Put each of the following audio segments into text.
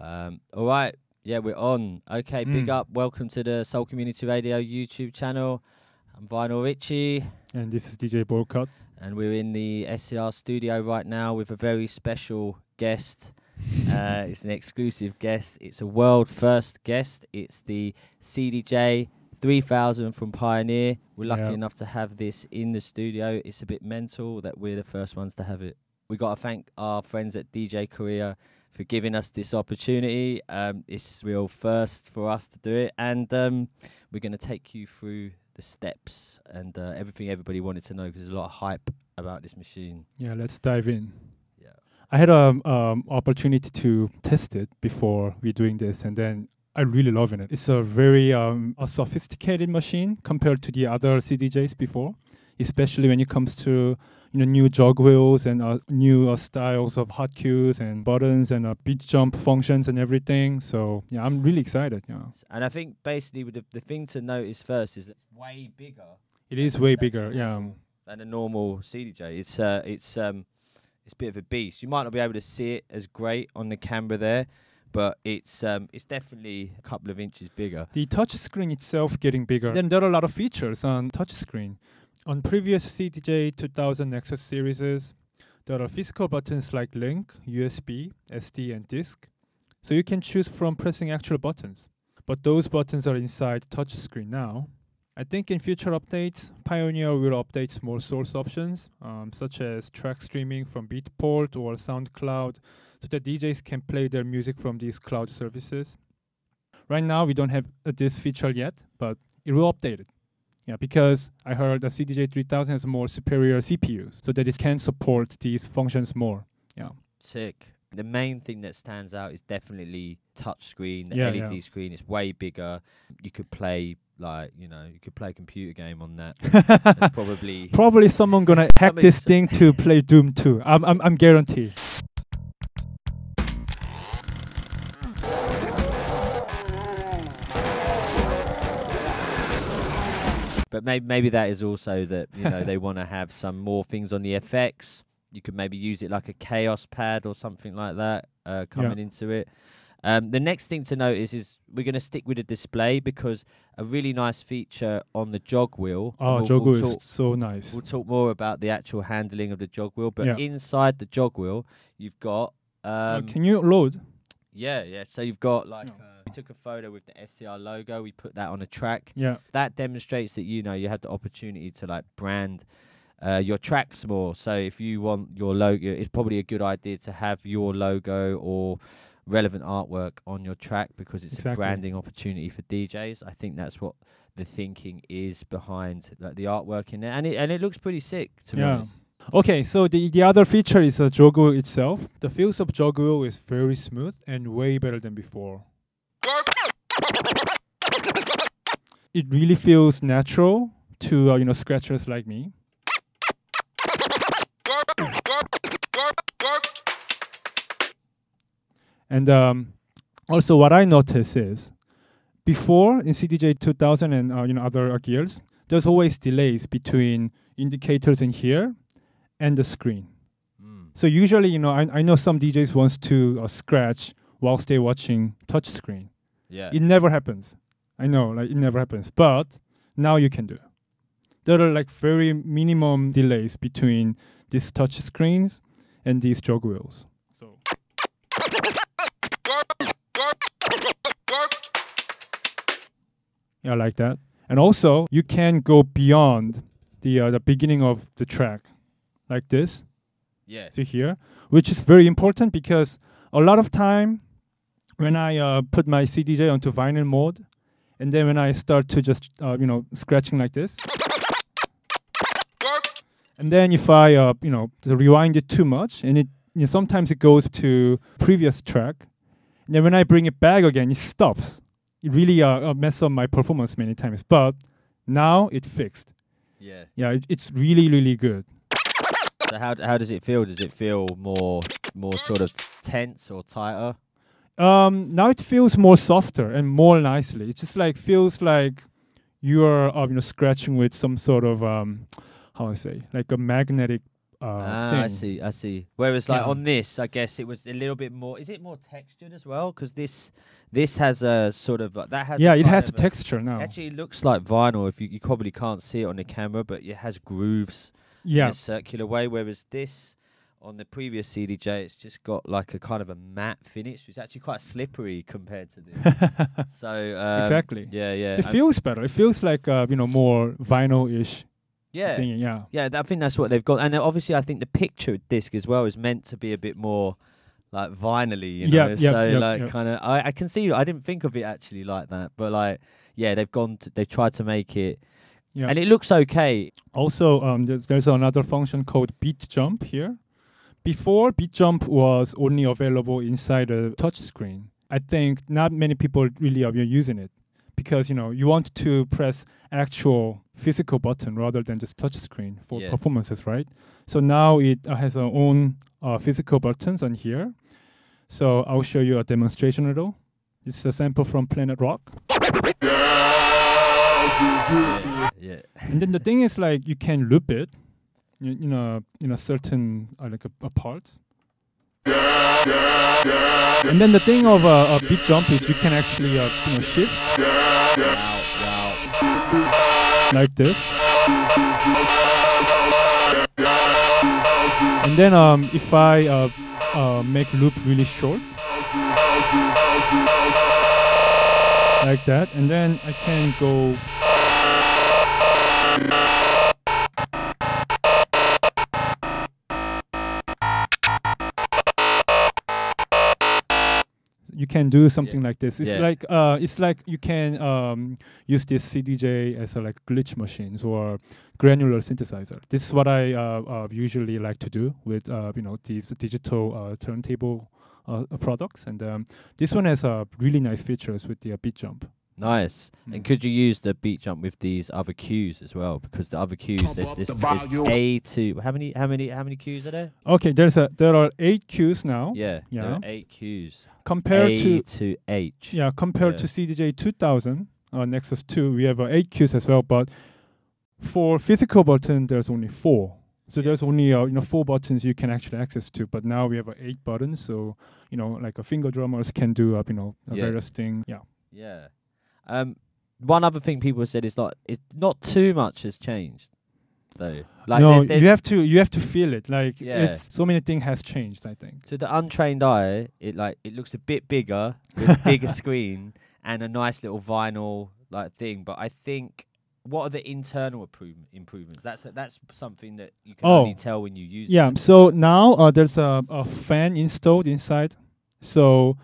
All right. Yeah, we're on. Okay, big up. Welcome to the Seoul Community Radio YouTube channel. I'm Vinyl Richie. And this is DJ Bowlcut. And we're in the SCR studio right now with a very special guest. It's an exclusive guest. It's a world first guest. It's the CDJ 3000 from Pioneer. We're lucky enough to have this in the studio. It's a bit mental that we're the first ones to have it. We got to thank our friends at DJ Korea for giving us this opportunity. It's real first for us to do it, and we're going to take you through the steps and everything everybody wanted to know, because there's a lot of hype about this machine. Yeah, let's dive in. Yeah, I had an opportunity to test it before we're doing this, and then I really loving it. It's a very a sophisticated machine compared to the other CDJs before, especially when it comes to new jog wheels and new styles of hot cues and buttons and beat jump functions and everything. So yeah, I'm really excited. Yeah. And I think basically the thing to notice first is that it's way bigger. It is way bigger, yeah, than a normal CDJ. It's a bit of a beast. You might not be able to see it as great on the camera there, but it's definitely a couple of inches bigger. The touchscreen itself getting bigger. Then there are a lot of features on touchscreen. On previous CDJ 2000 Nexus series, there are physical buttons like link, USB, SD, and disk. So you can choose from pressing actual buttons. But those buttons are inside touchscreen now. I think in future updates, Pioneer will update more source options, such as track streaming from Beatport or SoundCloud, so that DJs can play their music from these cloud services. Right now, we don't have this feature yet, but it will update it. Yeah, because I heard the CDJ 3000 has more superior CPUs, so that it can support these functions more. Yeah, sick. The main thing that stands out is definitely touchscreen. The LED screen is way bigger. You could play a computer game on that. That's probably someone gonna hack this thing to play Doom 2. I'm guaranteed. But maybe that is also that, they want to have some more things on the effects. You could maybe use it like a chaos pad or something like that coming into it. The next thing to notice is we're going to stick with the display, because a really nice feature on the jog wheel. Oh, jog wheel is so nice. We'll talk more about the actual handling of the jog wheel. But inside the jog wheel, you've got... can you load? Yeah. So you've got we took a photo with the SCR logo. We put that on a track. Yeah. That demonstrates that you have the opportunity to brand your tracks more. So if you want your logo, it's probably a good idea to have your logo or relevant artwork on your track, because it's a branding opportunity for DJs. I think that's what the thinking is behind the artwork in there, and it looks pretty sick to me. Okay, so the other feature is jog wheel itself. The feels of jog wheel is very smooth and way better than before. It really feels natural to scratchers like me. And also, what I notice is, before in CDJ 2000 and other gears, there's always delays between indicators in here and the screen. So usually, I know some DJs wants to scratch whilst they're watching touchscreen. Yeah, it never happens. I know, it never happens. But now you can do it. There are very minimum delays between these touch screens and these jog wheels. So. Yeah, like that. And also, you can go beyond the beginning of the track. Like this, to here, which is very important, because a lot of time when I put my CDJ onto vinyl mode, and then when I start to just scratching like this, and then if I rewind it too much, and it sometimes it goes to previous track, and then when I bring it back again, it stops. It really messes up my performance many times, but now it's fixed. Yeah, it's really, really good. So how does it feel? Does it feel more sort of tense or tighter? Now it feels more softer and more nicely. It just feels like you are scratching with some sort of how I say, like a magnetic thing. I see. Whereas like on this, I guess it was a little bit more. Is it more textured as well? Because this has a sort of like, that has it has a texture now. Actually, it looks like vinyl. If you probably can't see it on the camera, but it has grooves in a circular way. Whereas this, on the previous CDJ, it's just got like a kind of a matte finish. It's actually quite slippery compared to this. So exactly, yeah. It feels better. It feels like more vinyl-ish. Yeah. I think that's what they've got. And obviously, I think the picture disc as well is meant to be a bit more like vinyl-y, you know. Kind of, I can see. I didn't think of it actually like that, but like, yeah, they've tried to make it. Yeah. And it looks okay. Also, there's another function called beat jump here. Before, beat jump was only available inside a touch screen. I think not many people really are using it because you want to press actual physical button rather than just touch screen for performances, right? So now it has its own physical buttons on here. So I'll show you a demonstration of it. It's a sample from Planet Rock. And then the thing is, like, you can loop it. Certain like a parts. And then the thing of a beat jump is you can actually shift like this. And then if I make loop really short, like that, and then I can go. You can do something like this. It's like you can use this CDJ as like glitch machines or granular synthesizer. This is what I usually like to do with these digital turntable products. And this one has really nice features with the beat jump. Nice. And could you use the beat jump with these other cues as well? Because the other cues, there's A2. How many cues are there? Okay, there are 8 cues now. Yeah. There are 8 cues. Compared to H. Yeah, compared to CDJ 2000, Nexus 2, we have 8 cues as well. But for physical button, there's only 4. So there's only 4 buttons you can actually access to, but now we have 8 buttons. So like finger drummers can do various things. Yeah. One other thing people said is not too much has changed, though. Like no, you have to feel it. Like it's so many things has changed, I think. To the untrained eye, it looks a bit bigger, with a bigger screen and a nice little vinyl thing. But I think what are the internal improvements? That's something that you can only tell when you use it. Yeah. So now there's a fan installed inside, so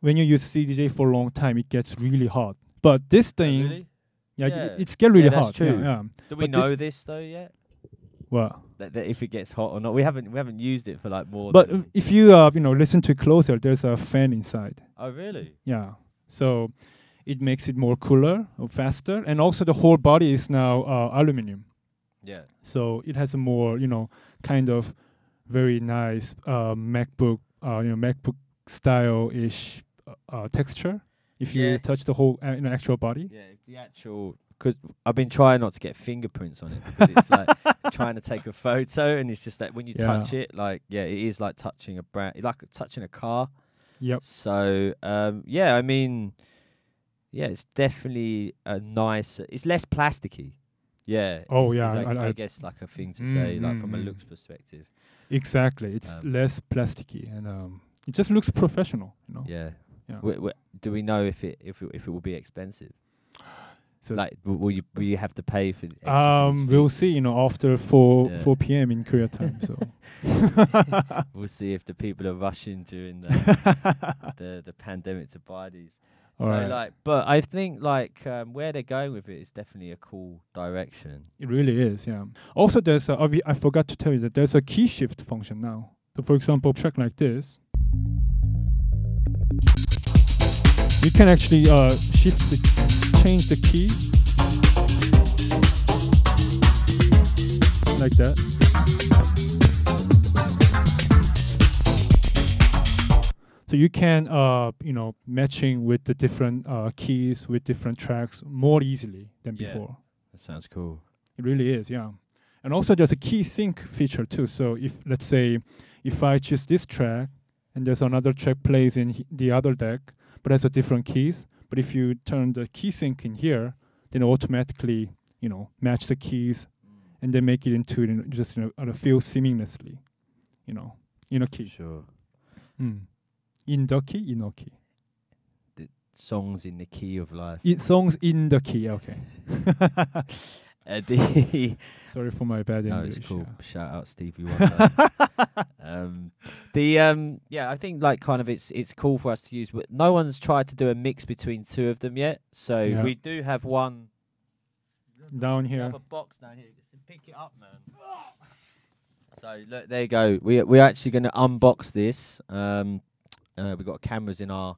when you use CDJ for a long time, it gets really hot. But this thing, it's get really hot. That's true. Yeah. Do we know this though yet? What? That if it gets hot or not? We haven't used it for more. But if you listen to it closer, there's a fan inside. Oh really? Yeah. So it makes it more cooler, or faster, and also the whole body is now aluminum. Yeah. So it has a more kind of very nice MacBook MacBook style-ish. Texture if you touch the whole actual body. Yeah, the actual. Because I've been trying not to get fingerprints on it because it's like trying to take a photo, and it's just that when you touch it, it is like touching a brand, like touching a car. Yep. So it's definitely a nice. It's less plasticky. Yeah. Oh yeah. It's I guess like a thing to say, like from a looks perspective. Exactly. It's less plasticky, and it just looks professional. Yeah. Yeah. Do we know if it will be expensive? So will you have to pay for? We'll see. After 4 p.m. in Korea time, so we'll see if the people are rushing during the pandemic to buy these. But I think where they're going with it is definitely a cool direction. It really is. Yeah. Also, there's I forgot to tell you that there's a key shift function now. So for example, track like this. You can actually change the key like that. So you can matching with the different keys with different tracks more easily than before. That sounds cool. It really is, yeah. And also there's a key sync feature too. So if, let's say, if I choose this track and there's another track plays in the other deck, but has a different keys, but if you turn the key sync in here, then automatically, you know, match the keys and then make it into, you know, just, you know, feel seamlessly, you know, in a key. Sure. Mm. In the key, in a key. The songs in the key of life. It songs in the key, okay. Sorry for my bad English. No, it's cool. Yeah. Shout out Stevie Wonder. Yeah, I think like kind of it's cool for us to use, but no one's tried to do a mix between two of them yet. So yeah. We do have one down here. We have a box down here. Just pick it up, man. So look, there you go. We're actually going to unbox this. We've got cameras in our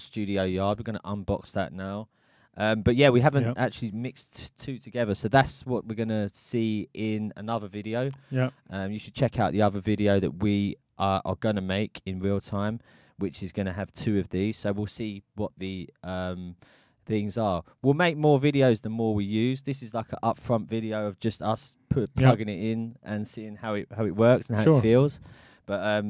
studio yard. We're going to unbox that now. But yeah, we haven't actually mixed two together, so that's what we're gonna see in another video. Yeah. You should check out the other video that we are gonna make in real time, which is gonna have two of these. So we'll see what the things are. We'll make more videos the more we use. This is like an upfront video of just us plugging it in and seeing how it works and how it feels. But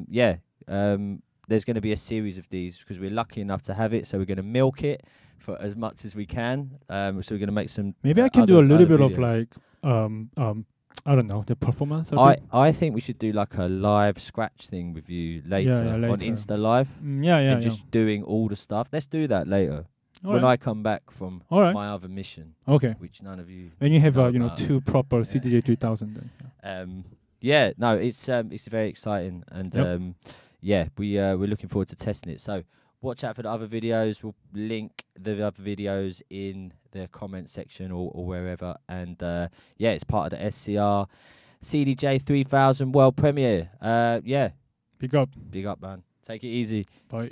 there's going to be a series of these because we're lucky enough to have it, so we're going to milk it for as much as we can. So we're going to make some. Maybe I can do a little bit of like, I don't know, the performance. I think we should do like a live scratch thing with you later, later. On Insta Live. And just doing all the stuff. Let's do that later when I come back from my other mission. Okay. Which none of you. And you have you know, two proper CDJ 3000. Then. Yeah. Yeah. No, it's very exciting and. Yeah, we're looking forward to testing it. So watch out for the other videos. We'll link the other videos in the comment section or wherever. And yeah, it's part of the SCR CDJ 3000 world premiere. Yeah. Big up. Big up, man. Take it easy. Bye.